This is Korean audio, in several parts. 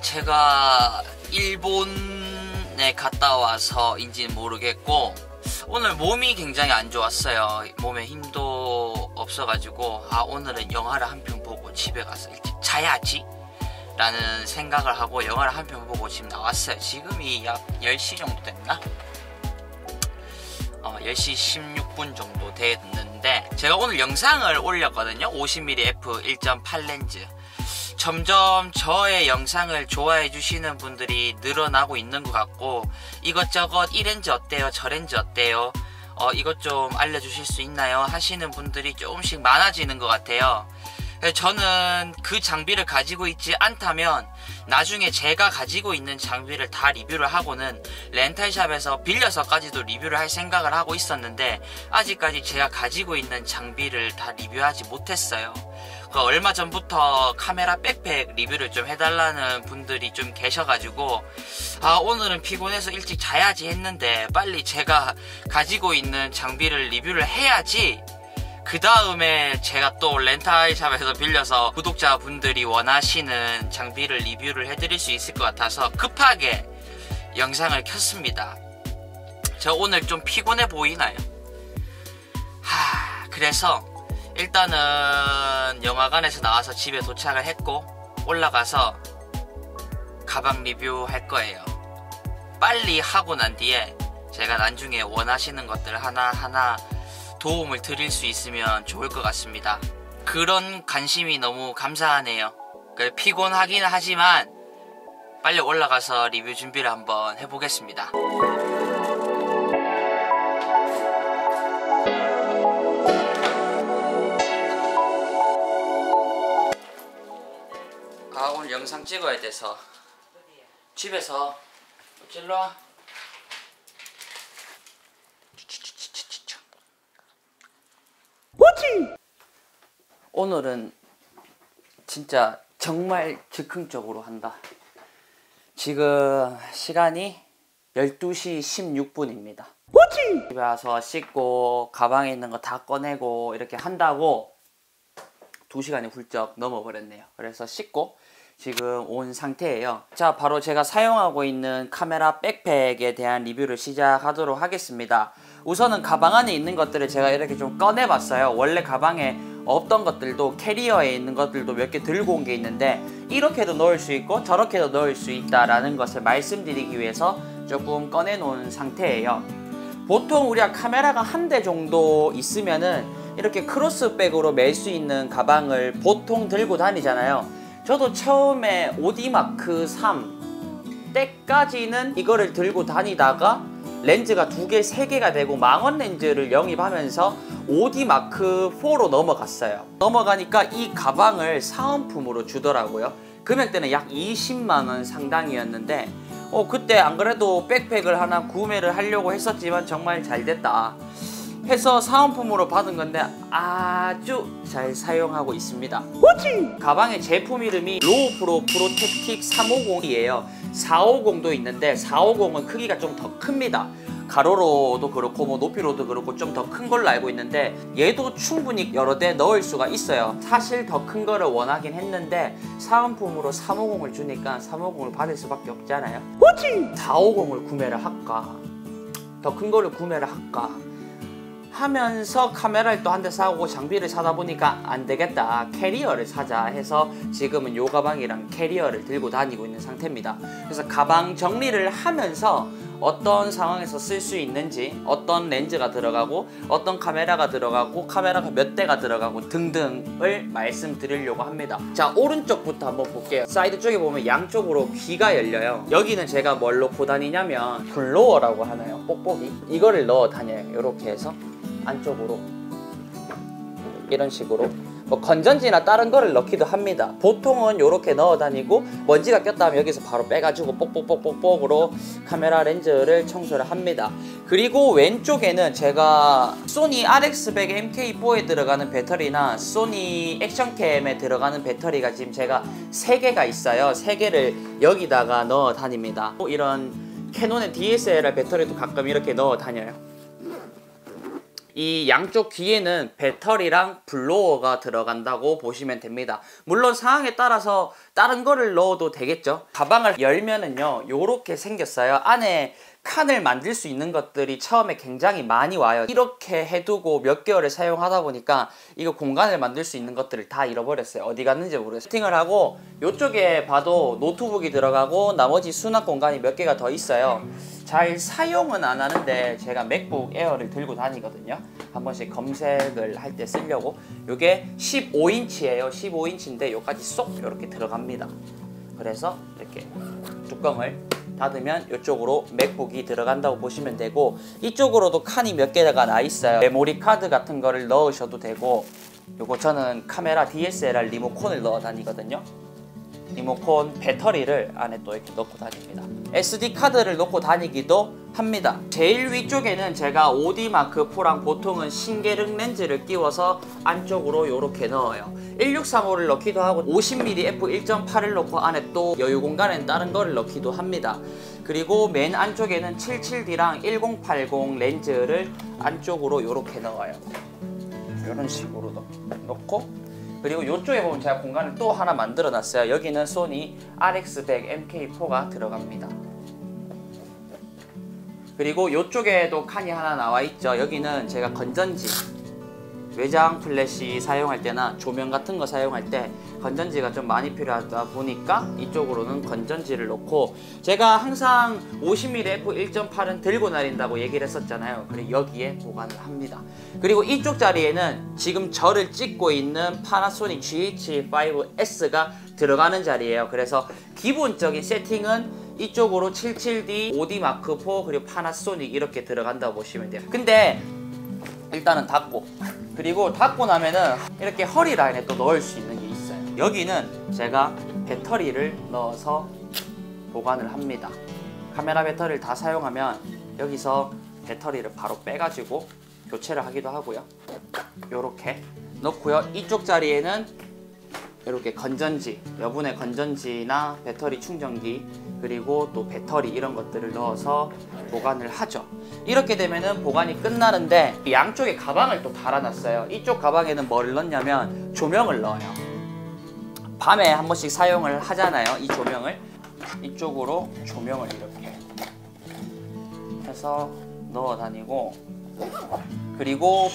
제가 일본에 갔다 와서인지는 모르겠고 오늘 몸이 굉장히 안 좋았어요. 몸에 힘도 없어가지고 오늘은 영화를 한 편 보고 집에 가서 일찍 자야지 라는 생각을 하고 영화를 한 편 보고 지금 나왔어요. 지금이 약 10시 정도 됐나? 10시 16분 정도 됐는데 제가 오늘 영상을 올렸거든요. 50mm f1.8 렌즈. 점점 저의 영상을 좋아해 주시는 분들이 늘어나고 있는 것 같고 이것저것 이 렌즈 어때요? 저 렌즈 어때요? 이것 좀 알려주실 수 있나요? 하시는 분들이 조금씩 많아지는 것 같아요. 저는 그 장비를 가지고 있지 않다면 나중에 제가 가지고 있는 장비를 다 리뷰를 하고는 렌탈샵에서 빌려서까지도 리뷰를 할 생각을 하고 있었는데 아직까지 제가 가지고 있는 장비를 다 리뷰하지 못했어요. 얼마 전부터 카메라 백팩 리뷰를 좀 해달라는 분들이 좀 계셔가지고 오늘은 피곤해서 일찍 자야지 했는데 빨리 제가 가지고 있는 장비를 리뷰를 해야지 그 다음에 제가 또 렌탈샵에서 빌려서 구독자분들이 원하시는 장비를 리뷰를 해드릴 수 있을 것 같아서 급하게 영상을 켰습니다. 저 오늘 좀 피곤해 보이나요? 그래서 일단은 영화관에서 나와서 집에 도착을 했고 올라가서 가방 리뷰할 거예요. 빨리 하고 난 뒤에 제가 나중에 원하시는 것들 하나하나 도움을 드릴 수 있으면 좋을 것 같습니다. 그런 관심이 너무 감사하네요. 피곤하긴 하지만 빨리 올라가서 리뷰 준비를 한번 해보겠습니다. 오늘 영상 찍어야 돼서 집에서 찔러와 오늘은 진짜 정말 즉흥적으로 한다. 지금 시간이 12시 16분입니다. 집에 와서 씻고 가방에 있는 거 다 꺼내고 이렇게 한다고 2시간이 훌쩍 넘어버렸네요. 그래서 씻고 지금 온 상태예요. 자, 바로 제가 사용하고 있는 카메라 백팩에 대한 리뷰를 시작하도록 하겠습니다. 우선은 가방 안에 있는 것들을 제가 이렇게 좀 꺼내봤어요. 원래 가방에 없던 것들도 캐리어에 있는 것들도 몇 개 들고 온 게 있는데 이렇게도 넣을 수 있고 저렇게도 넣을 수 있다라는 것을 말씀드리기 위해서 조금 꺼내놓은 상태예요. 보통 우리가 카메라가 한 대 정도 있으면은 이렇게 크로스백으로 멜 수 있는 가방을 보통 들고 다니잖아요. 저도 처음에 5D 마크 3 때까지는 이거를 들고 다니다가 렌즈가 2개, 3개가 되고 망원 렌즈를 영입하면서 5D 마크 4로 넘어갔어요. 넘어가니까 이 가방을 사은품으로 주더라고요. 금액대는 약 20만원 상당이었는데 그때 안 그래도 백팩을 하나 구매를 하려고 했었지만 정말 잘 됐다 해서 사은품으로 받은 건데 아주 잘 사용하고 있습니다. 가방의 제품 이름이 로우프로 프로택틱 350이에요. 450도 있는데 450은 크기가 좀 더 큽니다. 가로로도 그렇고 높이로도 그렇고 좀 더 큰 걸로 알고 있는데 얘도 충분히 여러 대 넣을 수가 있어요. 사실 더 큰 거를 원하긴 했는데 사은품으로 350을 주니까 350을 받을 수밖에 없잖아요. 450을 구매를 할까? 더 큰 거를 구매를 할까? 하면서 카메라를 또 한 대 사고 장비를 사다 보니까 안 되겠다. 캐리어를 사자 해서 지금은 요 가방이랑 캐리어를 들고 다니고 있는 상태입니다. 그래서 가방 정리를 하면서 어떤 상황에서 쓸 수 있는지, 어떤 렌즈가 들어가고, 어떤 카메라가 들어가고, 카메라가 몇 대가 들어가고 등등을 말씀드리려고 합니다. 자, 오른쪽부터 한번 볼게요. 사이드 쪽에 보면 양쪽으로 귀가 열려요. 여기는 제가 뭘 넣고 다니냐면 블로어라고 하나요? 뽁뽁이? 이거를 넣어 다녀요. 이렇게 해서 안쪽으로 이런 식으로 뭐 건전지나 다른 거를 넣기도 합니다. 보통은 요렇게 넣어 다니고 먼지가 꼈다면 여기서 바로 빼가지고 뽁뽁뽁뽁으로 카메라 렌즈를 청소를 합니다. 그리고 왼쪽에는 제가 소니 RX100 MK4에 들어가는 배터리나 소니 액션캠에 들어가는 배터리가 지금 제가 3개가 있어요. 3개를 여기다가 넣어 다닙니다. 이런 캐논의 DSLR 배터리도 가끔 이렇게 넣어 다녀요. 이 양쪽 귀에는 배터리랑 블로어가 들어간다고 보시면 됩니다. 물론 상황에 따라서 다른 거를 넣어도 되겠죠. 가방을 열면은요 요렇게 생겼어요. 안에 칸을 만들 수 있는 것들이 처음에 굉장히 많이 와요. 이렇게 해두고 몇 개월을 사용하다 보니까 이거 공간을 만들 수 있는 것들을 다 잃어버렸어요. 어디 갔는지 모르겠어요. 세팅을 하고 이쪽에 봐도 노트북이 들어가고 나머지 수납 공간이 몇 개가 더 있어요. 잘 사용은 안 하는데 제가 맥북 에어를 들고 다니거든요. 한 번씩 검색을 할 때 쓰려고. 이게 15인치예요. 15인치인데 여기까지 쏙 이렇게 들어갑니다. 그래서 이렇게 뚜껑을 닫으면 이쪽으로 맥북이 들어간다고 보시면 되고, 이쪽으로도 칸이 몇 개가 나 있어요. 메모리 카드 같은 거를 넣으셔도 되고, 요거 저는 카메라 DSLR 리모컨을 넣어 다니거든요. 리모컨 배터리를 안에 또 이렇게 넣고 다닙니다. SD 카드를 넣고 다니기도 합니다. 제일 위쪽에는 제가 5D 마크 4랑 보통은 신계륵 렌즈를 끼워서 안쪽으로 이렇게 넣어요. 1635를 넣기도 하고 50mm f1.8을 넣고 안에 또 여유 공간엔 다른 거를 넣기도 합니다. 그리고 맨 안쪽에는 77D랑 1080 렌즈를 안쪽으로 이렇게 넣어요. 이런 식으로 넣고, 그리고 이쪽에 보면 제가 공간을 또 하나 만들어 놨어요. 여기는 소니 RX100 MK4가 들어갑니다. 그리고 이쪽에도 칸이 하나 나와 있죠. 여기는 제가 건전지, 외장 플래시 사용할 때나 조명 같은 거 사용할 때 건전지가 좀 많이 필요하다 보니까 이쪽으로는 건전지를 넣고, 제가 항상 50mm f1.8은 들고 다닌다고 얘기를 했었잖아요. 그래서 여기에 보관을 합니다. 그리고 이쪽 자리에는 지금 저를 찍고 있는 파나소닉 GH5S가 들어가는 자리예요. 그래서 기본적인 세팅은 이쪽으로 77D, 5D 마크4 그리고 파나소닉 이렇게 들어간다고 보시면 돼요. 근데 일단은 닫고, 그리고 닫고 나면은 이렇게 허리 라인에 또 넣을 수 있는 게 있어요. 여기는 제가 배터리를 넣어서 보관을 합니다. 카메라 배터리를 다 사용하면 여기서 배터리를 바로 빼가지고 교체를 하기도 하고요. 요렇게 넣고요. 이쪽 자리에는 이렇게 건전지, 여분의 건전지나 배터리 충전기 그리고 또 배터리 이런 것들을 넣어서 보관을 하죠. 이렇게 되면은 보관이 끝나는데, 양쪽에 가방을 또 달아놨어요. 이쪽 가방에는 뭘 넣냐면 조명을 넣어요. 밤에 한 번씩 사용을 하잖아요. 이 조명을 이쪽으로 조명을 이렇게 해서 넣어 다니고, 그리고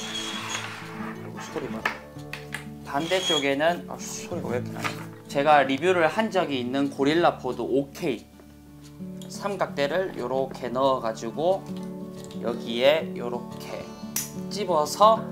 소리만 반대쪽에는 소리가 왜 이렇게 나냐, 제가 리뷰를 한 적이 있는 고릴라 포드 5K 삼각대를 이렇게 넣어가지고 여기에 이렇게 집어서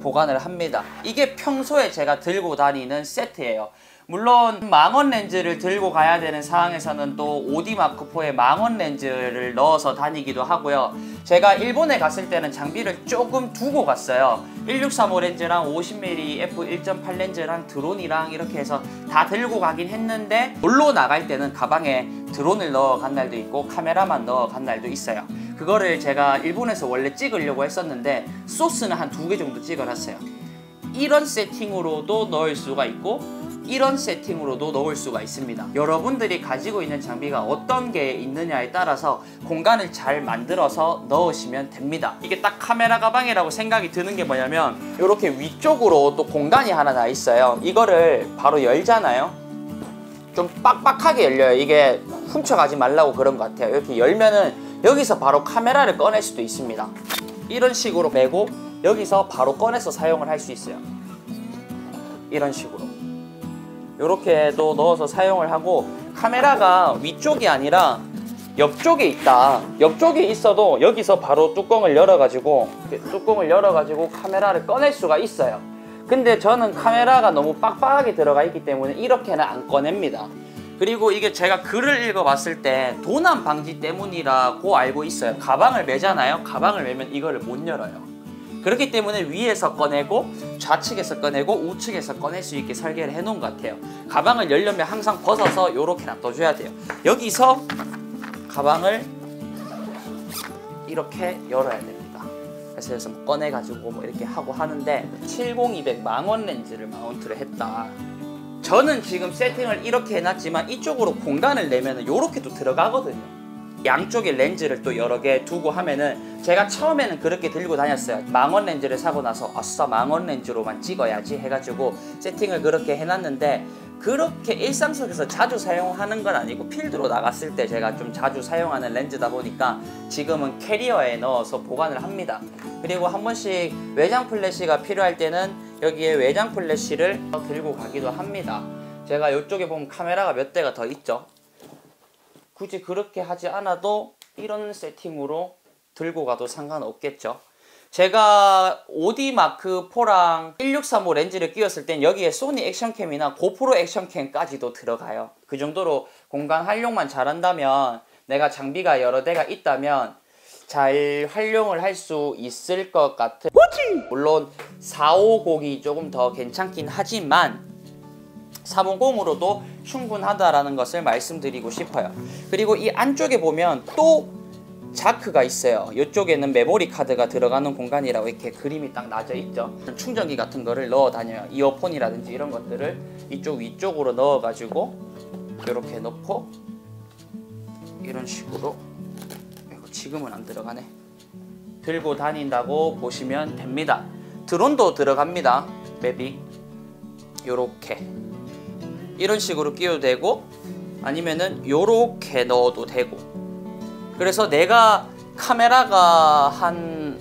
보관을 합니다. 이게 평소에 제가 들고 다니는 세트예요. 물론 망원 렌즈를 들고 가야 되는 상황에서는 또 5D 마크4에 망원 렌즈를 넣어서 다니기도 하고요. 제가 일본에 갔을 때는 장비를 조금 두고 갔어요. 1635 렌즈랑 50mm f1.8 렌즈랑 드론이랑 이렇게 해서 다 들고 가긴 했는데, 놀러 나갈 때는 가방에 드론을 넣어 간 날도 있고 카메라만 넣어 간 날도 있어요. 그거를 제가 일본에서 원래 찍으려고 했었는데 소스는 한 2개 정도 찍어놨어요. 이런 세팅으로도 넣을 수가 있고 이런 세팅으로도 넣을 수가 있습니다. 여러분들이 가지고 있는 장비가 어떤 게 있느냐에 따라서 공간을 잘 만들어서 넣으시면 됩니다. 이게 딱 카메라 가방이라고 생각이 드는 게 뭐냐면, 이렇게 위쪽으로 또 공간이 하나 나 있어요. 이거를 바로 열잖아요. 좀 빡빡하게 열려요. 이게 훔쳐가지 말라고 그런 것 같아요. 이렇게 열면은 여기서 바로 카메라를 꺼낼 수도 있습니다. 이런 식으로 메고 여기서 바로 꺼내서 사용을 할 수 있어요. 이런 식으로 이렇게도 넣어서 사용을 하고, 카메라가 위쪽이 아니라 옆쪽에 있다, 옆쪽에 있어도 여기서 바로 뚜껑을 열어가지고 카메라를 꺼낼 수가 있어요. 근데 저는 카메라가 너무 빡빡하게 들어가 있기 때문에 이렇게는 안 꺼냅니다. 그리고 이게 제가 글을 읽어봤을 때 도난 방지 때문이라고 알고 있어요. 가방을 메잖아요. 가방을 메면 이거를 못 열어요. 그렇기 때문에 위에서 꺼내고 좌측에서 꺼내고 우측에서 꺼낼 수 있게 설계를 해놓은 것 같아요. 가방을 열려면 항상 벗어서 이렇게 놔둬줘야 돼요. 여기서 가방을 이렇게 열어야 됩니다. 그래서 좀 꺼내가지고 뭐 이렇게 하고 하는데, 70-200 망원 렌즈를 마운트를 했다. 저는 지금 세팅을 이렇게 해놨지만 이쪽으로 공간을 내면 이렇게 또 들어가거든요. 양쪽에 렌즈를 또 여러 개 두고 하면은, 제가 처음에는 그렇게 들고 다녔어요. 망원 렌즈를 사고 나서 아싸 망원 렌즈로만 찍어야지 해가지고 세팅을 그렇게 해놨는데, 그렇게 일상 속에서 자주 사용하는 건 아니고 필드로 나갔을 때 제가 좀 자주 사용하는 렌즈다 보니까 지금은 캐리어에 넣어서 보관을 합니다. 그리고 한 번씩 외장 플래시가 필요할 때는 여기에 외장 플래시를 들고 가기도 합니다. 제가 이쪽에 보면 카메라가 몇 대가 더 있죠. 굳이 그렇게 하지 않아도 이런 세팅으로 들고 가도 상관없겠죠. 제가 5D 마크 4랑 1635 렌즈를 끼웠을 땐 여기에 소니 액션캠이나 고프로 액션캠까지도 들어가요. 그 정도로 공간 활용만 잘한다면, 내가 장비가 여러 대가 있다면 잘 활용을 할 수 있을 것 같은. 물론 450이 조금 더 괜찮긴 하지만 450으로도 충분하다라는 것을 말씀드리고 싶어요. 그리고 이 안쪽에 보면 또 자크가 있어요. 이쪽에는 메모리 카드가 들어가는 공간이라고 이렇게 그림이 딱 나져 있죠. 충전기 같은 거를 넣어 다녀요. 이어폰이라든지 이런 것들을 이쪽 위쪽으로 넣어 가지고 이렇게 넣고 이런 식으로, 이거 지금은 안 들어가네, 들고 다닌다고 보시면 됩니다. 드론도 들어갑니다. 맵이 요렇게 이런 식으로 끼워도 되고, 아니면은 요렇게 넣어도 되고. 그래서 내가 카메라가 한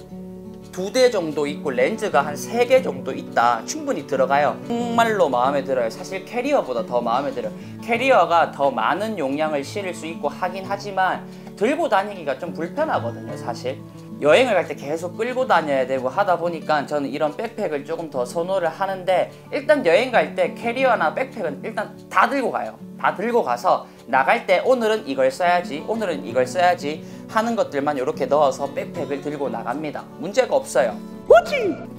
2대 정도 있고 렌즈가 한 3개 정도 있다, 충분히 들어가요. 정말로 마음에 들어요. 사실 캐리어보다 더 마음에 들어요. 캐리어가 더 많은 용량을 실을 수 있고 하긴 하지만 들고 다니기가 좀 불편하거든요. 사실 여행을 갈 때 계속 끌고 다녀야 되고 하다 보니까 저는 이런 백팩을 조금 더 선호를 하는데, 일단 여행 갈 때 캐리어나 백팩은 일단 다 들고 가요. 다 들고 가서 나갈 때 오늘은 이걸 써야지, 오늘은 이걸 써야지 하는 것들만 이렇게 넣어서 백팩을 들고 나갑니다. 문제가 없어요.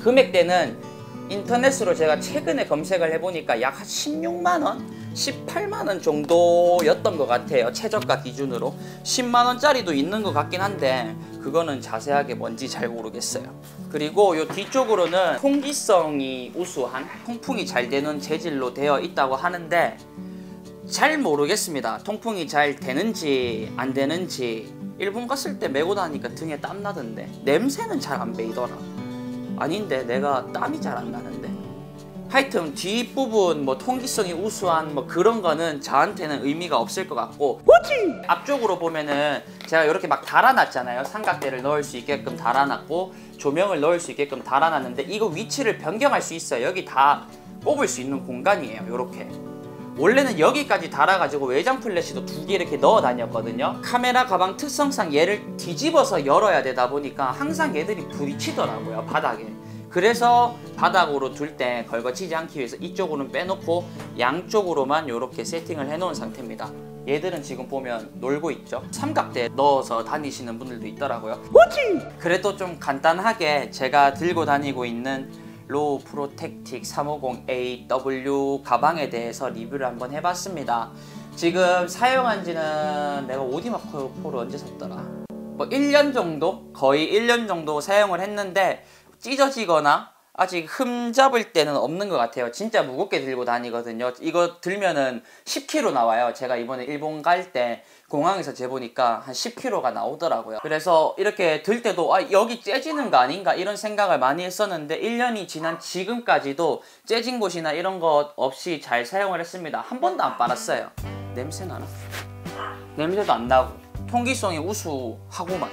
금액대는 인터넷으로 제가 최근에 검색을 해보니까 약 16만원? 18만원 정도였던 것 같아요. 최저가 기준으로 10만원짜리도 있는 것 같긴 한데 그거는 자세하게 뭔지 잘 모르겠어요. 그리고 이 뒤쪽으로는 통기성이 우수한, 통풍이 잘 되는 재질로 되어 있다고 하는데 잘 모르겠습니다. 통풍이 잘 되는지 안 되는지. 일본 갔을 때 메고 다니니까 등에 땀 나던데, 냄새는 잘 안 배이더라. 아닌데 내가 땀이 잘 안 나는데. 하여튼 뒷부분 뭐 통기성이 우수한 뭐 그런 거는 저한테는 의미가 없을 것 같고, 앞쪽으로 보면은 제가 이렇게 막 달아놨잖아요. 삼각대를 넣을 수 있게끔 달아놨고 조명을 넣을 수 있게끔 달아놨는데, 이거 위치를 변경할 수 있어요. 여기 다 꼽을 수 있는 공간이에요. 요렇게 원래는 여기까지 달아가지고 외장 플래시도 2개 이렇게 넣어 다녔거든요. 카메라 가방 특성상 얘를 뒤집어서 열어야 되다 보니까 항상 얘들이 부딪히더라고요, 바닥에. 그래서 바닥으로 둘 때 걸거치지 않기 위해서 이쪽으로는 빼놓고 양쪽으로만 이렇게 세팅을 해놓은 상태입니다. 얘들은 지금 보면 놀고 있죠. 삼각대 넣어서 다니시는 분들도 있더라고요. 그래도 좀 간단하게 제가 들고 다니고 있는 로우 프로택틱 350 AW 가방에 대해서 리뷰를 한번 해봤습니다. 지금 사용한지는 내가 5D 마크 4를 언제 샀더라? 뭐 1년 정도? 거의 1년 정도 사용을 했는데 찢어지거나 아직 흠잡을 때는 없는 것 같아요. 진짜 무겁게 들고 다니거든요. 이거 들면은 10kg 나와요. 제가 이번에 일본 갈 때 공항에서 재보니까 한 10kg가 나오더라고요. 그래서 이렇게 들 때도 아, 여기 째지는 거 아닌가 이런 생각을 많이 했었는데 1년이 지난 지금까지도 째진 곳이나 이런 것 없이 잘 사용을 했습니다. 한 번도 안 빨았어요. 냄새 나나? 냄새도 안 나고 통기성이 우수하고만.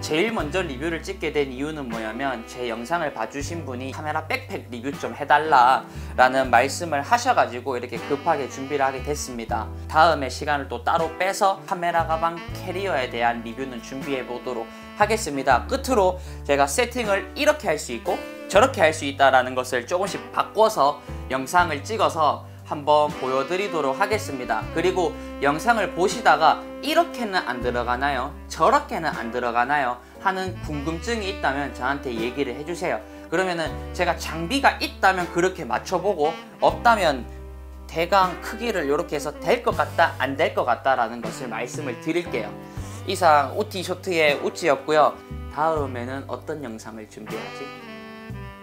제일 먼저 리뷰를 찍게 된 이유는 뭐냐면, 제 영상을 봐주신 분이 카메라 백팩 리뷰 좀 해달라 라는 말씀을 하셔가지고 이렇게 급하게 준비를 하게 됐습니다. 다음에 시간을 또 따로 빼서 카메라 가방 캐리어에 대한 리뷰는 준비해 보도록 하겠습니다. 끝으로 제가 세팅을 이렇게 할 수 있고 저렇게 할 수 있다라는 것을 조금씩 바꿔서 영상을 찍어서 한번 보여드리도록 하겠습니다. 그리고 영상을 보시다가 이렇게는 안 들어가나요? 저렇게는 안 들어가나요? 하는 궁금증이 있다면 저한테 얘기를 해주세요. 그러면은 제가 장비가 있다면 그렇게 맞춰보고, 없다면 대강 크기를 이렇게 해서 될 것 같다, 안 될 것 같다라는 것을 말씀을 드릴게요. 이상 우티쇼트의 우찌였고요. 다음에는 어떤 영상을 준비하지?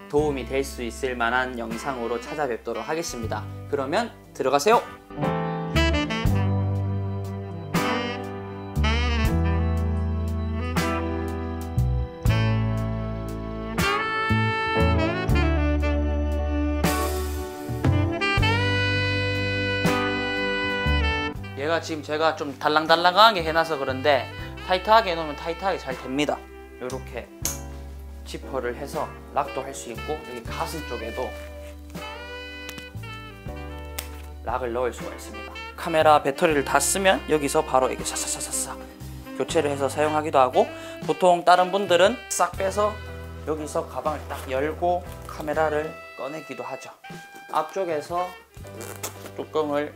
도움이 될 수 있을 만한 영상으로 찾아뵙도록 하겠습니다. 그러면 들어가세요! 얘가 지금 제가 좀 달랑달랑하게 해놔서 그런데 타이트하게 해놓으면 타이트하게 잘 됩니다. 이렇게 지퍼를 해서 락도 할 수 있고, 여기 가슴 쪽에도 락을 넣을 수가 있습니다. 카메라 배터리를 다 쓰면 여기서 바로 이게 샤샤샤샤 교체를 해서 사용하기도 하고, 보통 다른 분들은 싹 빼서 여기서 가방을 딱 열고 카메라를 꺼내기도 하죠. 앞쪽에서 뚜껑을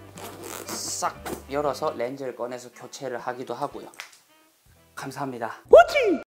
싹 열어서 렌즈를 꺼내서 교체를 하기도 하고요. 감사합니다.